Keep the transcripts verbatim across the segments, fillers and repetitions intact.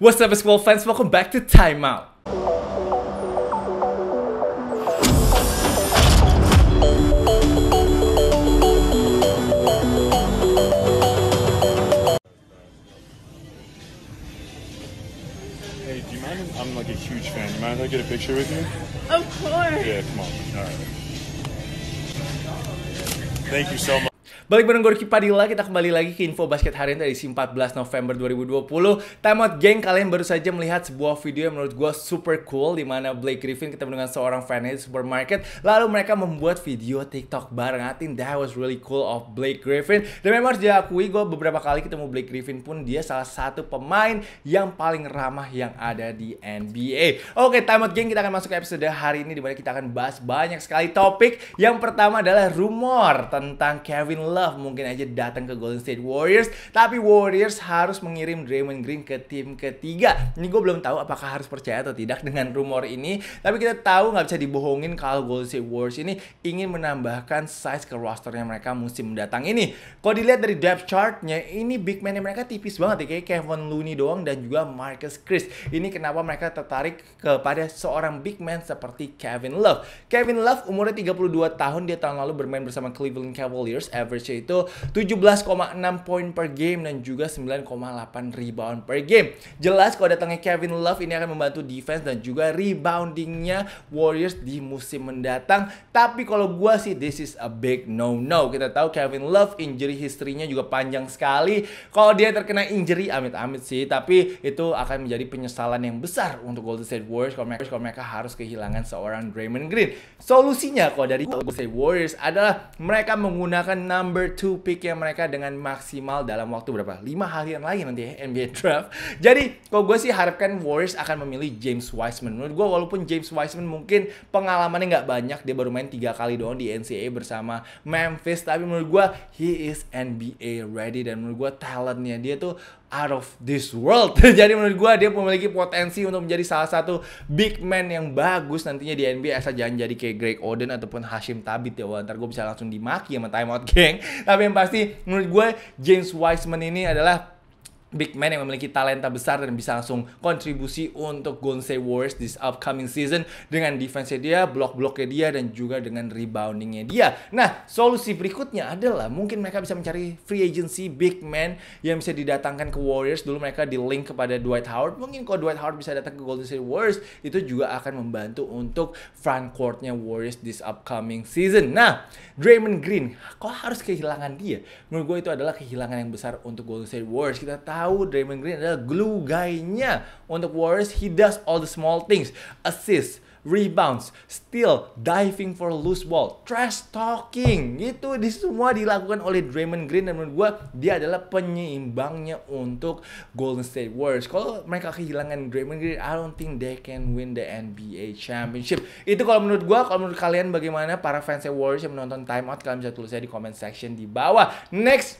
What's up, basketball fans? Welcome back to Time Out. Hey, do you mind? I'm like a huge fan. You mind if I get a picture with you? Of course. Yeah, come on. All right. Thank you so much. Balik bareng gue Riki Padilla, kita kembali lagi ke info basket harian dari empat belas November dua ribu dua puluh. Time out geng, kalian baru saja melihat sebuah video yang menurut gue super cool, dimana Blake Griffin ketemu dengan seorang fannya di supermarket, lalu mereka membuat video TikTok bareng. I think that was really cool of Blake Griffin. Dan memang harus diakui, gue beberapa kali ketemu Blake Griffin pun, dia salah satu pemain yang paling ramah yang ada di N B A. Oke, time out geng, kita akan masuk ke episode hari ini, dimana kita akan bahas banyak sekali topik. Yang pertama adalah rumor tentang Kevin Love mungkin aja datang ke Golden State Warriors, tapi Warriors harus mengirim Draymond Green ke tim ketiga. Ini gue belum tahu apakah harus percaya atau tidak dengan rumor ini, tapi kita tahu nggak bisa dibohongin kalau Golden State Warriors ini ingin menambahkan size ke rosternya mereka musim mendatang ini. Kalau dilihat dari depth chartnya, ini big man-nya mereka tipis banget ya, kayak Kevin Looney doang dan juga Marcus Chris. Ini kenapa mereka tertarik kepada seorang big man seperti Kevin Love. Kevin Love umurnya tiga puluh dua tahun, dia tahun lalu bermain bersama Cleveland Cavaliers, average itu tujuh belas koma enam poin per game dan juga sembilan koma delapan rebound per game. Jelas kalau datangnya Kevin Love ini akan membantu defense dan juga reboundingnya Warriors di musim mendatang. Tapi kalau gua sih this is a big no-no. Kita tahu Kevin Love injury history-nya juga panjang sekali. Kalau dia terkena injury, amit-amit sih, tapi itu akan menjadi penyesalan yang besar untuk Golden State Warriors kalau mereka, kalau mereka harus kehilangan seorang Draymond Green. Solusinya kalau dari Golden State Warriors adalah mereka menggunakan number two pick yang mereka dengan maksimal dalam waktu berapa? lima harian lagi nanti ya N B A Draft. Jadi kalau gue sih harapkan Warriors akan memilih James Wiseman. Menurut gue walaupun James Wiseman mungkin pengalamannya nggak banyak, dia baru main tiga kali doang di N C A A bersama Memphis, tapi menurut gue he is N B A ready dan menurut gue talentnya dia tuh out of this world. Jadi menurut gue dia memiliki potensi untuk menjadi salah satu big man yang bagus nantinya di N B A, asal jangan jadi kayak Greg Oden ataupun Hashim Thabit ya. Wah, ntar gue bisa langsung dimaki sama Time Out geng. Tapi yang pasti menurut gue James Wiseman ini adalah big man yang memiliki talenta besar dan bisa langsung kontribusi untuk Golden State Warriors this upcoming season dengan defense-nya dia, blok-bloknya dia, dan juga dengan rebounding-nya dia. Nah, solusi berikutnya adalah mungkin mereka bisa mencari free agency big man yang bisa didatangkan ke Warriors. Dulu mereka di link kepada Dwight Howard. Mungkin kalau Dwight Howard bisa datang ke Golden State Warriors, itu juga akan membantu untuk front court-nya Warriors this upcoming season. Nah, Draymond Green, kok harus kehilangan dia? Menurut gue itu adalah kehilangan yang besar untuk Golden State Warriors. Kita tahu Draymond Green adalah glue guy-nya untuk Warriors. He does all the small things, assist, rebounds, steal, diving for loose ball, trash talking, gitu. Ini semua dilakukan oleh Draymond Green dan menurut gue dia adalah penyeimbangnya untuk Golden State Warriors. Kalau mereka kehilangan Draymond Green, I don't think they can win the N B A Championship. Itu kalau menurut gue. Kalau menurut kalian bagaimana para fans Warriors yang menonton Time Out, kalian bisa tulis di comment section di bawah. Next,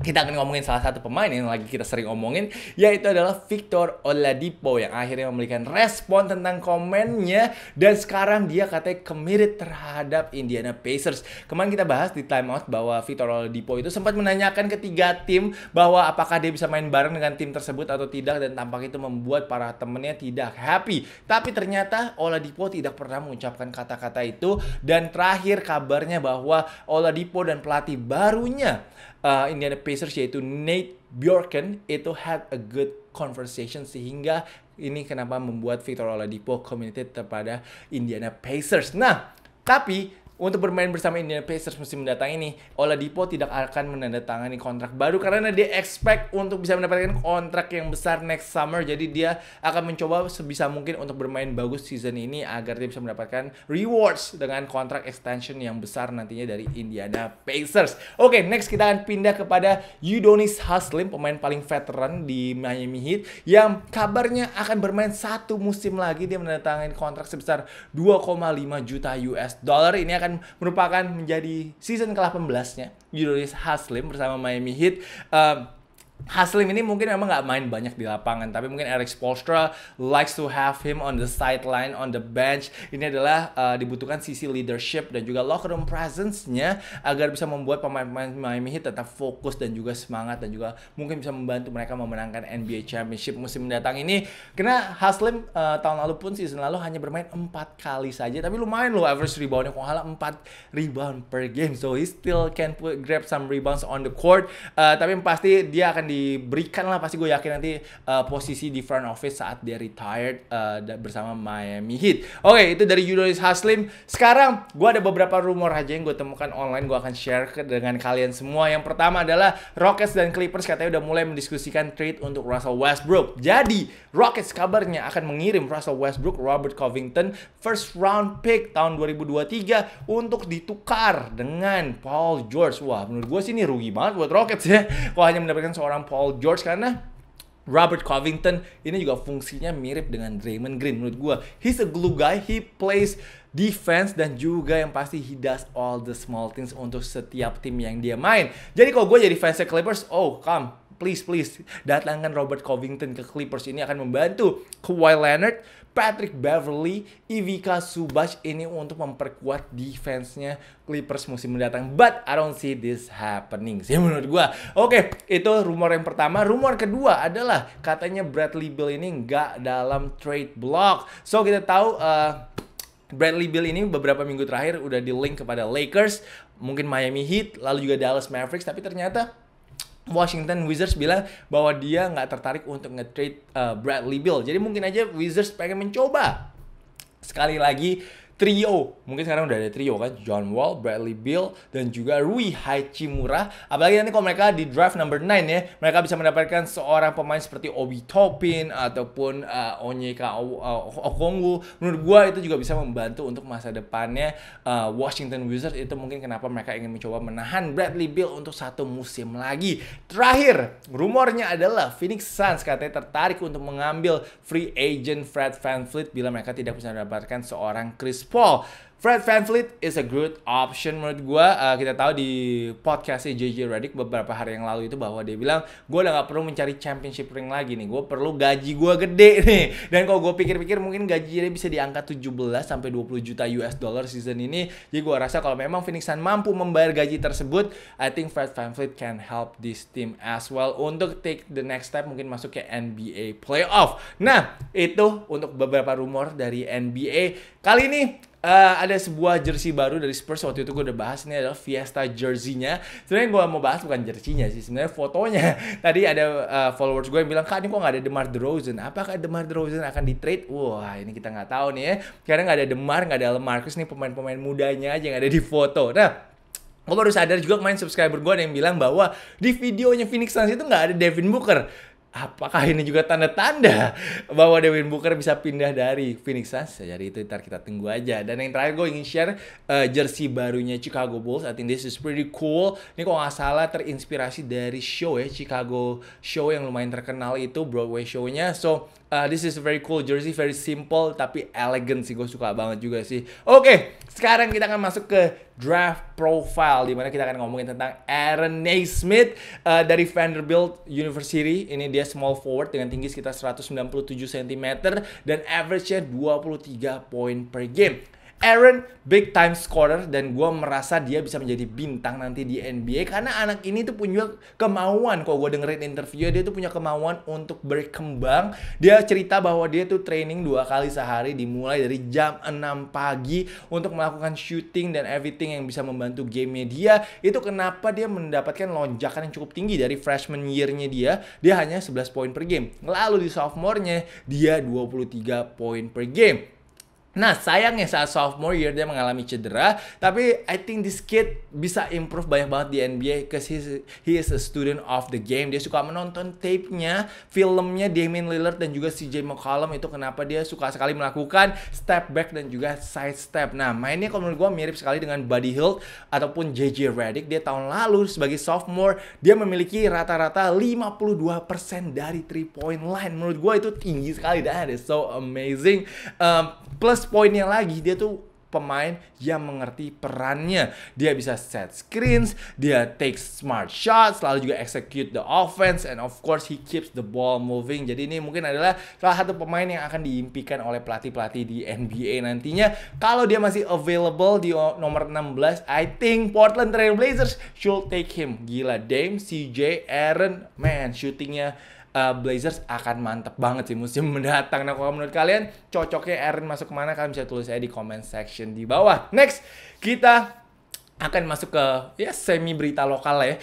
kita akan ngomongin salah satu pemain yang lagi kita sering omongin, yaitu adalah Victor Oladipo yang akhirnya memberikan respon tentang komennya dan sekarang dia katanya committed terhadap Indiana Pacers. Kemarin kita bahas di Time Out bahwa Victor Oladipo itu sempat menanyakan ketiga tim bahwa apakah dia bisa main bareng dengan tim tersebut atau tidak, dan tampaknya itu membuat para temennya tidak happy. Tapi ternyata Oladipo tidak pernah mengucapkan kata-kata itu, dan terakhir kabarnya bahwa Oladipo dan pelatih barunya uh, Indiana Pacers yaitu Nate Bjorken itu had a good conversation, sehingga ini kenapa membuat Victor Oladipo committed kepada Indiana Pacers. Nah, tapi untuk bermain bersama Indiana Pacers musim mendatang ini, Oladipo tidak akan menandatangani kontrak baru karena dia expect untuk bisa mendapatkan kontrak yang besar next summer. Jadi dia akan mencoba sebisa mungkin untuk bermain bagus season ini agar dia bisa mendapatkan rewards dengan kontrak extension yang besar nantinya dari Indiana Pacers. Oke, next kita akan pindah kepada Udonis Haslem, pemain paling veteran di Miami Heat yang kabarnya akan bermain satu musim lagi. Dia menandatangani kontrak sebesar dua koma lima juta U S dollar. Ini akan merupakan menjadi season ke delapan belasnya Udonis Haslem bersama Miami Heat. Um, Haslem ini mungkin memang nggak main banyak di lapangan, tapi mungkin Erik Spoelstra likes to have him on the sideline, on the bench. Ini adalah uh, dibutuhkan sisi leadership dan juga locker room presence-nya agar bisa membuat pemain-pemain Miami Heat tetap fokus dan juga semangat dan juga mungkin bisa membantu mereka memenangkan N B A Championship musim mendatang ini. Karena Haslem uh, tahun lalu pun, season lalu hanya bermain empat kali saja, tapi lumayan loh average reboundnya, kalau nggak salah empat rebound per game, so he still can put, grab some rebounds on the court. Uh, tapi pasti dia akan di diberikan lah, pasti gue yakin nanti uh, posisi di front office saat dia retired uh, bersama Miami Heat. Oke, okay, itu dari Udonis Haslem. Sekarang gue ada beberapa rumor aja yang gue temukan online, gue akan share ke dengan kalian semua. Yang pertama adalah Rockets dan Clippers katanya udah mulai mendiskusikan trade untuk Russell Westbrook. Jadi Rockets kabarnya akan mengirim Russell Westbrook, Robert Covington, first round pick tahun dua ribu dua puluh tiga untuk ditukar dengan Paul George. Wah, menurut gue sih ini rugi banget buat Rockets ya, kalau hanya mendapatkan seorang Paul George, karena Robert Covington ini juga fungsinya mirip dengan Draymond Green menurut gue. He's a glue guy, he plays defense, dan juga yang pasti he does all the small things untuk setiap tim yang dia main. Jadi kalau gue jadi fansnya Clippers, oh come, please, please, datangkan Robert Covington ke Clippers. Ini akan membantu Kawhi Leonard, Patrick Beverly, Ivica Zubac ini untuk memperkuat defense-nya Clippers musim mendatang. But I don't see this happening sih menurut gue. Oke, okay, itu rumor yang pertama. Rumor kedua adalah katanya Bradley Beal ini nggak dalam trade block. So kita tahu uh, Bradley Beal ini beberapa minggu terakhir udah di-link kepada Lakers, mungkin Miami Heat, lalu juga Dallas Mavericks. Tapi ternyata Washington Wizards bilang bahwa dia nggak tertarik untuk nge-trade uh, Bradley Beal. Jadi mungkin aja Wizards pengen mencoba sekali lagi trio. Mungkin sekarang udah ada trio kan, John Wall, Bradley Beal, dan juga Rui Hachimura. Apalagi nanti kalau mereka di draft number nine ya, mereka bisa mendapatkan seorang pemain seperti Obi Toppin ataupun uh, Onyeka uh, Okongwu. Menurut gua itu juga bisa membantu untuk masa depannya uh, Washington Wizards. Itu mungkin kenapa mereka ingin mencoba menahan Bradley Beal untuk satu musim lagi. Terakhir, rumornya adalah Phoenix Suns katanya tertarik untuk mengambil free agent Fred VanVleet bila mereka tidak bisa mendapatkan seorang Chris Paul. Fred VanVleet is a good option menurut gue. Uh, kita tahu di podcastnya J J Redick beberapa hari yang lalu itu bahwa dia bilang, gue udah gak perlu mencari championship ring lagi nih, gue perlu gaji gue gede nih. Dan kalau gue pikir-pikir mungkin gaji dia bisa diangkat tujuh belas sampai dua puluh juta U S dollar season ini. Jadi gue rasa kalau memang Phoenix Suns mampu membayar gaji tersebut, I think Fred VanVleet can help this team as well untuk take the next step, mungkin masuk ke N B A playoff. Nah, itu untuk beberapa rumor dari N B A. Kali ini Uh, ada sebuah jersey baru dari Spurs, waktu itu gue udah bahas, ini adalah Fiesta jersey-nya. Sebenarnya gue mau bahas bukan jersey-nya sih, sebenarnya fotonya. Tadi ada uh, followers gue yang bilang, Kak, ini kok nggak ada Demar DeRozan? Apakah Demar DeRozan akan di-trade? Wah, ini kita nggak tahu nih ya, karena nggak ada Demar, nggak ada LaMarcus, nih pemain-pemain mudanya aja yang ada di foto. Nah, gue baru sadar juga kemarin subscriber gue ada yang bilang bahwa di videonya Phoenix Suns itu nggak ada Devin Booker. Apakah ini juga tanda-tanda bahwa Devin Booker bisa pindah dari Phoenix Suns? Jadi itu ntar kita tunggu aja. Dan yang terakhir gue ingin share uh, jersey barunya Chicago Bulls. I think this is pretty cool. Ini kalau nggak salah terinspirasi dari show ya, Chicago show yang lumayan terkenal itu, Broadway show-nya. So uh, this is a very cool jersey, very simple tapi elegant sih, gue suka banget juga sih. Oke, sekarang kita akan masuk ke draft profile, dimana kita akan ngomongin tentang Aaron Naysmith uh, dari Vanderbilt University. Ini dia small forward dengan tinggi sekitar seratus sembilan puluh tujuh sentimeter dan average-nya dua puluh tiga poin per game. Aaron big time scorer, dan gue merasa dia bisa menjadi bintang nanti di N B A karena anak ini tuh punya kemauan. Kalau gue dengerin interview dia tuh punya kemauan untuk berkembang. Dia cerita bahwa dia tuh training dua kali sehari, dimulai dari jam enam pagi untuk melakukan shooting dan everything yang bisa membantu game-nya dia. Itu kenapa dia mendapatkan lonjakan yang cukup tinggi dari freshman year-nya dia. Dia hanya sebelas poin per game. Lalu di sophomore-nya dia dua puluh tiga poin per game. Nah, sayangnya saat sophomore year dia mengalami cedera, tapi I think this kid bisa improve banyak banget di N B A because he is a student of the game. Dia suka menonton tape-nya, filmnya Damian Lillard dan juga C J McCollum. Itu kenapa dia suka sekali melakukan step back dan juga side step. Nah, mainnya kalau menurut gue mirip sekali dengan Buddy Hield ataupun J J Redick. Dia tahun lalu sebagai sophomore, dia memiliki rata-rata lima puluh dua persen dari three point line. Menurut gue itu tinggi sekali dan it's so amazing. Um, plus poinnya lagi, dia tuh pemain yang mengerti perannya. Dia bisa set screens, dia take smart shots, lalu juga execute the offense, and of course he keeps the ball moving. Jadi ini mungkin adalah salah satu pemain yang akan diimpikan oleh pelatih-pelatih di N B A nantinya. Kalau dia masih available di nomor enam belas, I think Portland Trail Blazers should take him. Gila, Dame, C J, Aaron, man, shootingnya Uh, Blazers akan mantep banget sih musim mendatang. Nah, kalau menurut kalian cocoknya Aaron masuk kemana? Kalian bisa tulis saya di comment section di bawah. Next, kita akan masuk ke ya semi berita lokal lah ya.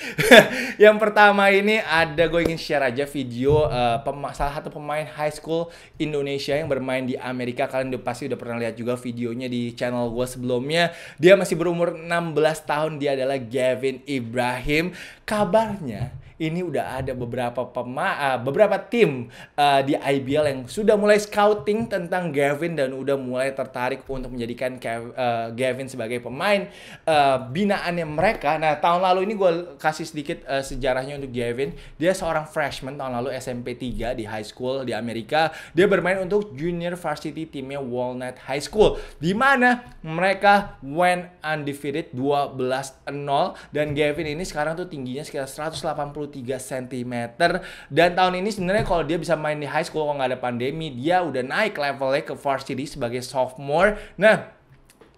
Yang pertama ini ada, gue ingin share aja video uh, salah satu pemain high school Indonesia yang bermain di Amerika. Kalian udah pasti udah pernah lihat juga videonya di channel gue sebelumnya. Dia masih berumur enam belas tahun. Dia adalah Gavin Ibrahim. Kabarnya ini udah ada beberapa pema, uh, beberapa tim uh, di I B L yang sudah mulai scouting tentang Gavin dan udah mulai tertarik untuk menjadikan Kev, uh, Gavin sebagai pemain uh, binaannya mereka. Nah, tahun lalu ini gue kasih sedikit uh, sejarahnya untuk Gavin. Dia seorang freshman tahun lalu S M P tiga di high school di Amerika. Dia bermain untuk junior varsity timnya Walnut High School, di mana mereka went undefeated dua belas nol, dan Gavin ini sekarang tuh tingginya sekitar seratus delapan puluh tiga sentimeter, dan tahun ini sebenarnya kalau dia bisa main di high school kalau nggak ada pandemi, dia udah naik levelnya ke varsity sebagai sophomore. Nah,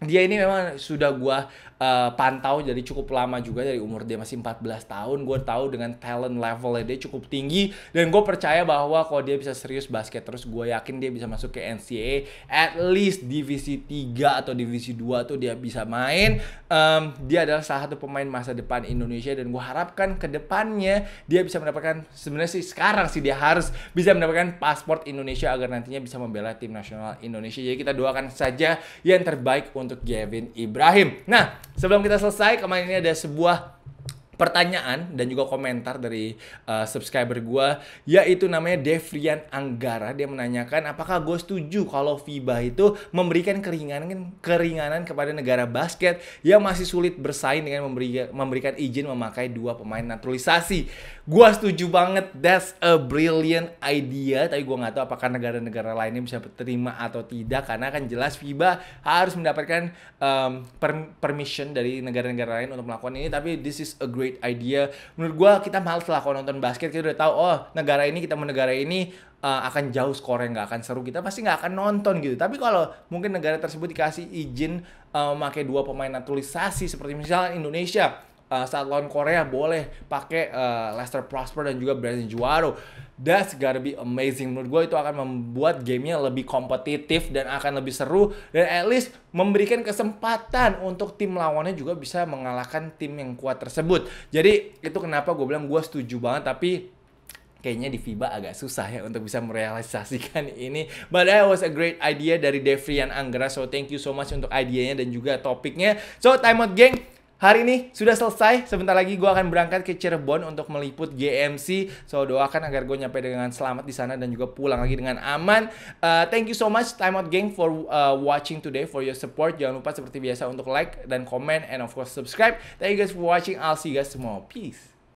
dia ini memang sudah gua uh, pantau dari cukup lama juga, dari umur dia masih empat belas tahun. Gue tahu dengan talent levelnya dia cukup tinggi, dan gue percaya bahwa kalau dia bisa serius basket terus, gue yakin dia bisa masuk ke N C A A, at least divisi tiga atau divisi dua tuh dia bisa main. um, Dia adalah salah satu pemain masa depan Indonesia, dan gue harapkan ke depannya dia bisa mendapatkan, sebenarnya sih sekarang sih dia harus bisa mendapatkan paspor Indonesia agar nantinya bisa membela tim nasional Indonesia. Jadi kita doakan saja yang terbaik untuk Gavin Ibrahim. Nah, sebelum kita selesai, kemarin ini ada sebuah pertanyaan dan juga komentar dari uh, subscriber gue, yaitu namanya Devrian Anggara. Dia menanyakan apakah gue setuju kalau F I B A itu memberikan keringanan keringanan kepada negara basket yang masih sulit bersaing dengan memberi, memberikan izin memakai dua pemain naturalisasi. Gue setuju banget, that's a brilliant idea. Tapi gue nggak tahu apakah negara-negara lainnya bisa terima atau tidak, karena kan jelas F I B A harus mendapatkan um, permission dari negara-negara lain untuk melakukan ini. Tapi this is a great great idea. Menurut gue, kita males lah kalau nonton basket, kita udah tahu oh negara ini, kita mau negara ini uh, akan jauh skornya, nggak akan seru, kita pasti nggak akan nonton gitu. Tapi kalau mungkin negara tersebut dikasih izin uh, memakai dua pemain naturalisasi, seperti misalnya Indonesia uh, saat lawan Korea boleh pakai uh, Lester Prosper dan juga Brandon Juaro. That's gotta be amazing. Menurut gue itu akan membuat gamenya lebih kompetitif dan akan lebih seru, dan at least memberikan kesempatan untuk tim lawannya juga bisa mengalahkan tim yang kuat tersebut. Jadi itu kenapa gue bilang gue setuju banget, tapi kayaknya di F I B A agak susah ya untuk bisa merealisasikan ini. But that was a great idea dari Devrian Anggara. So thank you so much untuk idenya dan juga topiknya. So time out geng. Hari ini sudah selesai, sebentar lagi gue akan berangkat ke Cirebon untuk meliput G M C. So doakan agar gue nyampe dengan selamat di sana dan juga pulang lagi dengan aman. Uh, thank you so much Time Out Gang for uh, watching today, for your support. Jangan lupa seperti biasa untuk like dan komen, and of course subscribe. Thank you guys for watching, I'll see you guys tomorrow, peace.